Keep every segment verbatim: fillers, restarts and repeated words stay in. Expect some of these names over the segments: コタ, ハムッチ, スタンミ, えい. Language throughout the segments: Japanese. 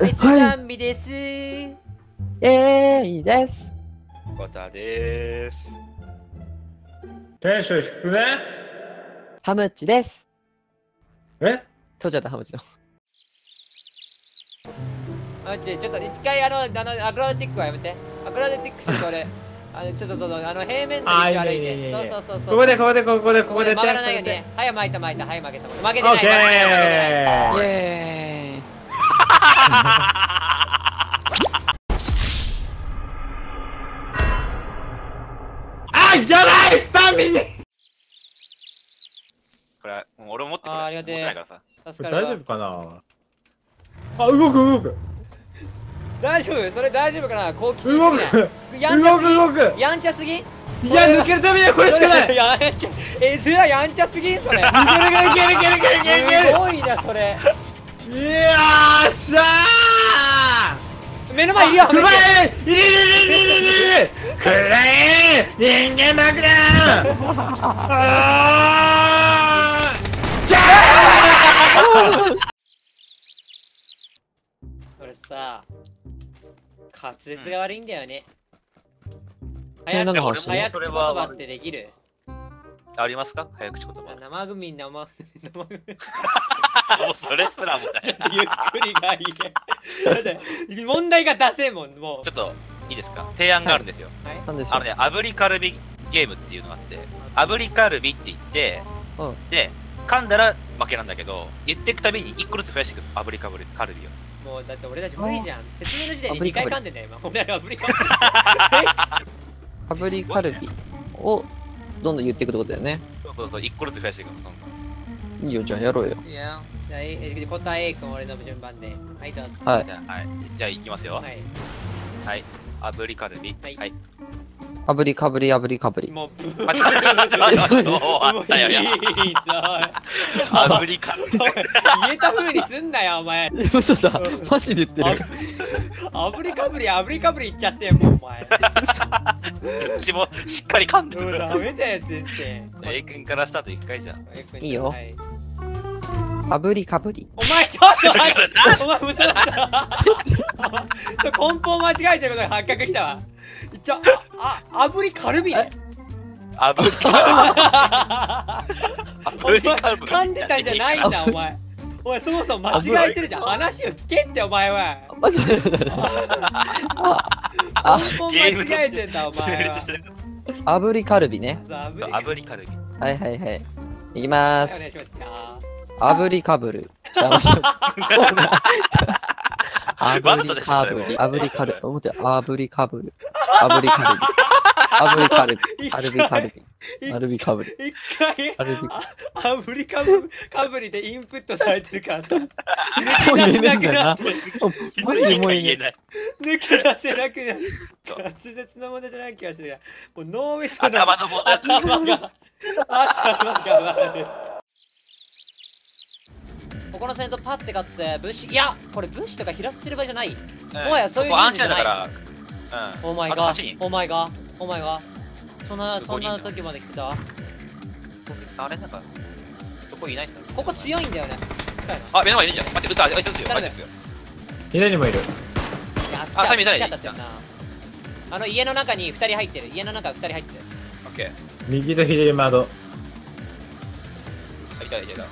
別番日です。ええ、いいです。わたです。テンション低くね。ハムッチです。え？取っちゃったハムッチの。ハムッチちょっと一回あのあのアクロバティックはやめて。アクロバティックしてこれ。あのちょっとそのあの平面の道歩いて。そうそうそうそう。ここでここでここでここで曲がらないよね。はい巻いた巻いたはい負けた負けてない負けてない。イエーイ。あ、じゃないスタミナ。これ、俺も持ってくる。ありがてえ。大丈夫かな。あ、動く動く。大丈夫、それ大丈夫かな。動く動く動く。やんちゃすぎ。いや、抜けるためにはこれしかない。やんちゃ、えずややんちゃすぎんそれ。いけるいけるいけるいけるいける。すごいなそれ。いやーしゃー目の前いるよクラエいるいるいるいるクラエ人間爆弾あーキャーこれさ滑舌が悪いんだよね、うん、早口言葉ってできるありますか早口言葉生組生組もうそれすらもだゆっくりがいいね問題が出せんもんもうちょっといいですか提案があるんですよあのね炙りカルビゲームっていうのがあって炙りカルビって言ってで噛んだら負けなんだけど言っていくたびに一個ずつ増やしていく炙りカルビをもうだって俺たち無理じゃん説明の時点でにかい噛んでんだよ今俺ら炙りカルビをどんどん言っていくってことだよねそうそうそういっこずつ増やしていくのどんどんいいよじゃあやろうよいやじゃあ答え A 君俺の順番ではいどうぞはいじゃあ、はい、じゃあいきますよはいはい炙りカルビはい、はい、炙りかぶり炙りかぶりもうブー待って待って待ってもうあったよいや炙りかぶり言えた風にすんなよお前嘘だマジで言ってる炙りかぶり炙りかぶりいっちゃってもうお前うちもしっかり噛んでるダメだよ全然 A 君からスタートいっかいじゃんいいよ炙りかぶりお前ちょっと待ってお前嘘だった根本間違えてることが発覚したわじゃあ炙りカルビね炙りカルビ噛んでたんじゃないんだお前お前そもそも間違えてるじゃん話を聞けってお前は根本間違えてんだお前は炙りカルビね炙りカルビはいはいはいいきまーす炙りかぶる炙りカブリ炙りカルビ炙りカブリ炙りカルビ炙りカルビ炙りカルビ炙りカブリ一回炙りカブカブリでインプットされてるからさ抜け出せなくなって抜け出せなくなる滑舌の問題じゃない気がするもう脳みその頭が頭が悪いここの戦闘パッて勝って物資いやこれ物資とか拾ってる場合じゃないもはやそういう感じだからお前がお前がお前がそんなそんな時まで来たあれなんかそこいないっすここ強いんだよねあ目の前いるんじゃん待って撃つあいつですよあいつですよ左にもいるあサミ誰だあの家の中にふたり入ってる家の中ふたり入ってるオッケー右と左窓あいたいたいた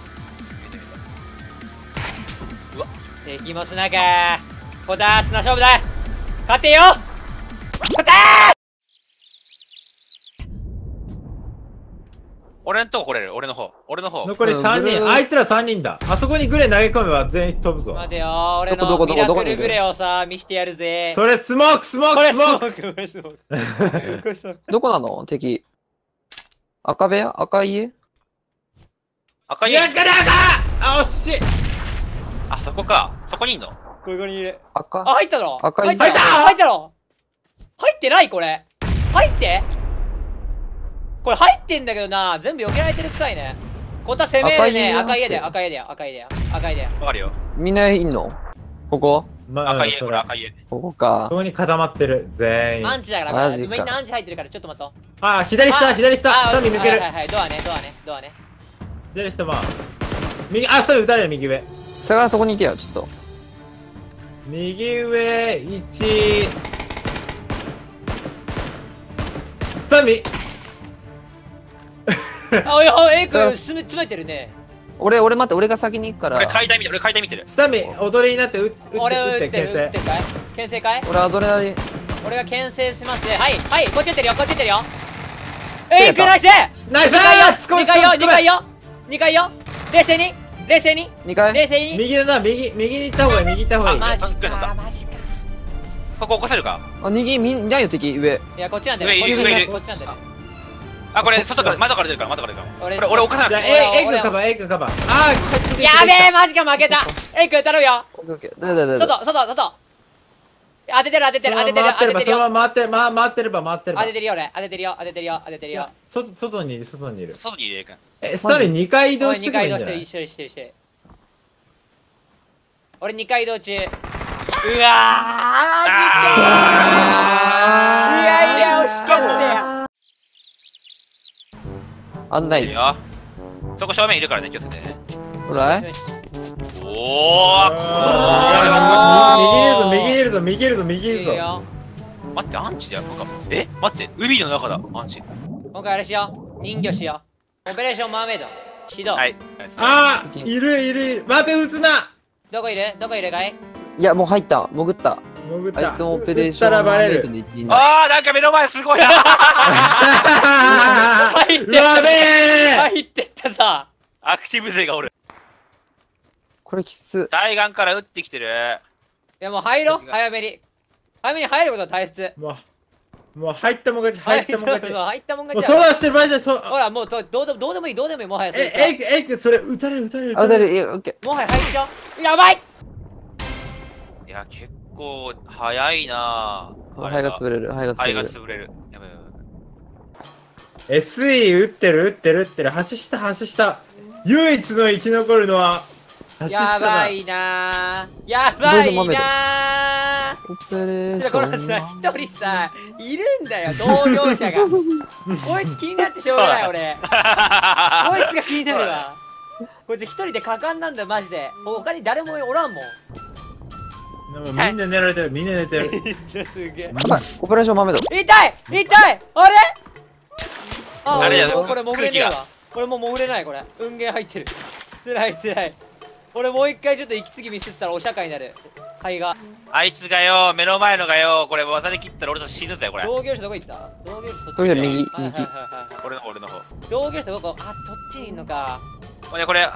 敵もしなきゃーこだーしな勝負だ勝てよ勝てー俺のとこ来れる俺の方俺の方残りさんにんあいつらさんにんだあそこにグレ投げ込めば全員飛ぶぞ待てよー俺のミラクルグレをさ見してやるぜそれスモークスモークスモークどこなの敵赤部屋赤家赤家あ惜しいあそこかそこにいんのここにいる赤あ入ったの赤入った入ったの入ってないこれ入ってこれ入ってんだけどな全部避けられてるくさいねこた攻めるね赤家だよ赤家だよ赤家だよ赤家だよわかるよみんないんのここ赤家これ赤家ここかここに固まってる全員アンチだからみんなアンチ入ってるからちょっと待とうあ左下左下下に抜けるはいはいドアねドアねドアね左下まあ右あっそれ撃たれる右上下からそこにいてよちょっと右上いちスタミあ、おいおい、エイ君詰めてるね。俺、俺待って、俺が先に行くから。俺解体見てる、俺解体見てる。スタミ踊りになって、う、打って、打って、牽制。牽制かい？俺アドレナリン。俺が牽制します。はい、はい、こっちやってるよ、こっちやってるよ。エイ君ナイス！ナイス！にかいよ、にかいよ、にかいよ。冷静に、冷静に、にかい。冷静に。右だな、右、右に行った方がいい、右行った方がいい。マジか、マジか。ここ起こせるか？あ、右、みんないよ敵、上。いや、こっちなんだよ。上いる、上いる。こっちなんだよ。あ、これ外から窓から出るから窓から出るから。俺俺起こさなくて。え、エイ君カバー、エイ君カバー。ああやべえ、マジか負けた。エイ君頼むよ。オッケーオッケー。だだだだ。外外外。当ててる当ててる当ててる当ててるよ。回ってる回ってるば回ってるば。当ててるよ俺。当ててるよ当ててるよ当ててるよ。外外にいる外にいる。外にいるエイ君。え、スタミにかい移動してるんじゃない？にかい移動して一緒にしてして。俺にかい移動中。うわー。いやいや惜しかったよ。あんないよ。そこ正面いるからね、気をつけて。ほら。おお。右にいるぞ、右にいるぞ、右にいるぞ、右にいるぞ。待って、アンチだよ、ここ。え、待って、海の中だ、アンチ。今回あれしよう、人魚しよう。オペレーションマーメイド。指導。はい。ああ、いるいるいる、待て、撃つな。どこいる、どこいるかい。いや、もう入った、潜った。あいつもオペレーションマーメイドで一人。ああ、なんか目の前すごいな。入ってやべえ入ってったさ。アクティブ勢がおる。これきつ。対岸から撃ってきてる。いやもう入ろう、早めに早めに入ることは大切。もうもう入ったもん勝ち、入ったもん勝ち、入ったもん勝ち。そうだしてる場合じゃ。ほらもうどうでもどうでもいい、どうでもいい。もはやええええええ、それ撃たれる撃たれる撃たれる。オッケー、もはや入っちゃう。やばい。いや結構早いな。肺が潰れる、肺が潰れる。エスイー 打ってる打ってる打ってる。橋下橋下。唯一の生き残るのは橋下だ。やばいなー、やばいなー。このさ一人さいるんだよ、同業者が。こいつ気になってしょうがない俺。こいつが気になるわ。こいつ一人で果敢なんだよマジで。他に誰もおらんもん。みんな寝られてる、みんな寝てる。すげえ。オペレーションマメだ。痛い痛いあれ。あれやろ、これ潜れねえわ。これもう潜れない、これ運ゲー入ってる。つらいつらい。俺もう一回ちょっと息継ぎ見せてたらお釈迦になる。肺があいつがよ、目の前のがよ、これ技で切ったら俺と死ぬぜこれ。同業者どこ行った？同業者右右。俺の方俺の方。同業者どこ？あ、どっちにいんのか。これこれ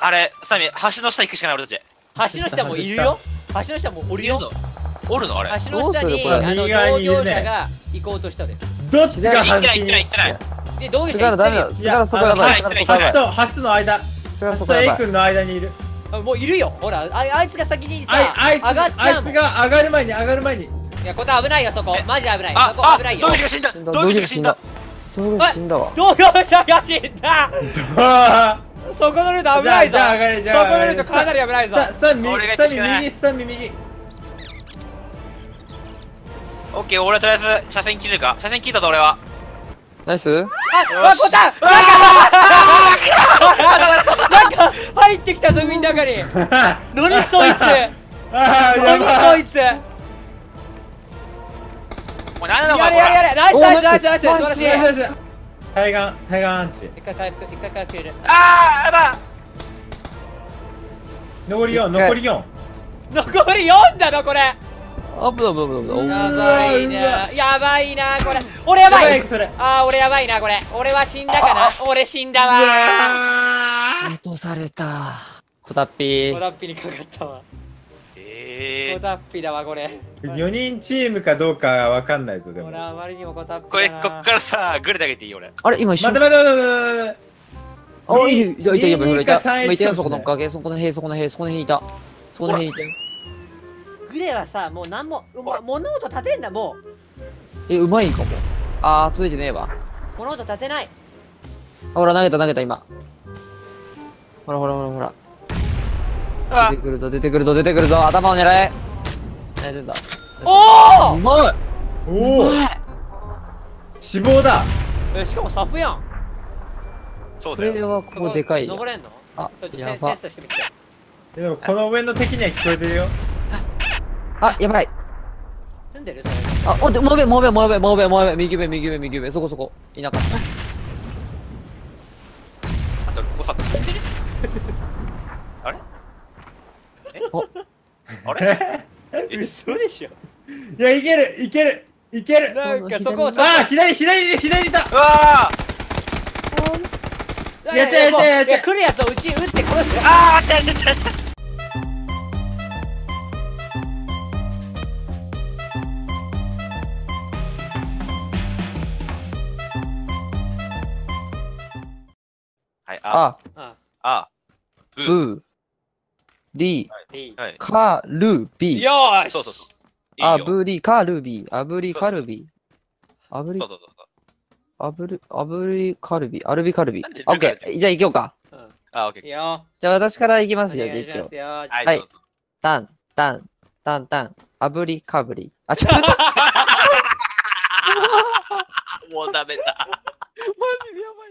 あれさみ、橋の下行くしかない俺たち。橋の下もういるよ。橋の下もうおるよ。おるのあれ。橋の下にあの同業者が行こうとしたで。どっちが行ってない行ってない行ってない。で、どういう人がダメだ。菅原そこやばい。橋との間、橋と A 君の間にいる。もういるよ。ほら、あいつが先にさ、あいつが上がる前に上がる前に。いや、こたえ危ないよそこ。マジ危ない。そこ危ないよ。同業者死んだ。同業者死んだ。同業者死んだわ。同業者が死んだ。そこのルート危ないぞ。そこのルートかなり危ないぞ。さあ、右、さあ、右、さあ、右。オッケー、俺はとりあえず車線切れるか。車線切ったぞ俺は。ナイス。あ、わこたん、なんか入ってきたぞ海の中に。何そいつ、何そいつ。もう何なのこれ。やれやれ、ナイスナイスナイスナイス、素晴らしい。対岸対岸アンチ。一回回復、一回回復いる。ああ、やば。残り四、残り四。残り四だぞこれ。やばいな、やばいな、これ俺やばい。ああ、俺やばいなこれ。俺は死んだかな、俺死んだわ。落とされた。こたっぴこたっぴにかかったわ。ええ、こたっぴだわこれ。よにんチームかどうかわかんないぞ。でも俺あまりにもこたっぴ。これこっからさグレてあげていい俺。あれ今一緒。待って待って待って待って。あ、いたいたいたいたいたいた。そこのおかげ、そこの塀、そこの塀、そこの塀いた、そこの塀いた。グレはさ、もうなんも物音立てんだもう。え、うまいんかも。あー、ついてねえわ。物音立てない。ほら投げた投げた今。ほらほらほらほら。出てくるぞ出てくるぞ出てくるぞ。頭を狙え。狙えてんだ。おお。うまい。おお。死亡だ。え、しかもサプやん。そうだよ。これはここでかいよ。登れんの？あ、やば。でもこの上の敵には聞こえてるよ。あ、やばい。住んでるそれ。あ、おで、もうべ、もうべ、もうべ、もうべ、もうべ、右上、右上、右上、そこそこ。いなかった。あと、おさつ。あれえあれ嘘でしょ。いや、いける、いける、いける。なんかそこをさ、あ、左、左、左いた。うわー。やっちゃえやっちゃえやっちゃえ。来るやつをうち打って殺して。ああ、あったあったあった。はい、あ、あ、あ、ブー、リ、カルビ。よし。そうそうそう。あぶりカルビ、あぶりカルビ、あぶり。アブル、アブリカルビ、アルビカルビ。オッケー、じゃあ行こうか。あ、オッケー。じゃあ私から行きますよ、じゃあ一応。はい。タン、タン、タン、タン、アブリカブリ。あ、ちょっと。もうダメだ。マジでやばいな。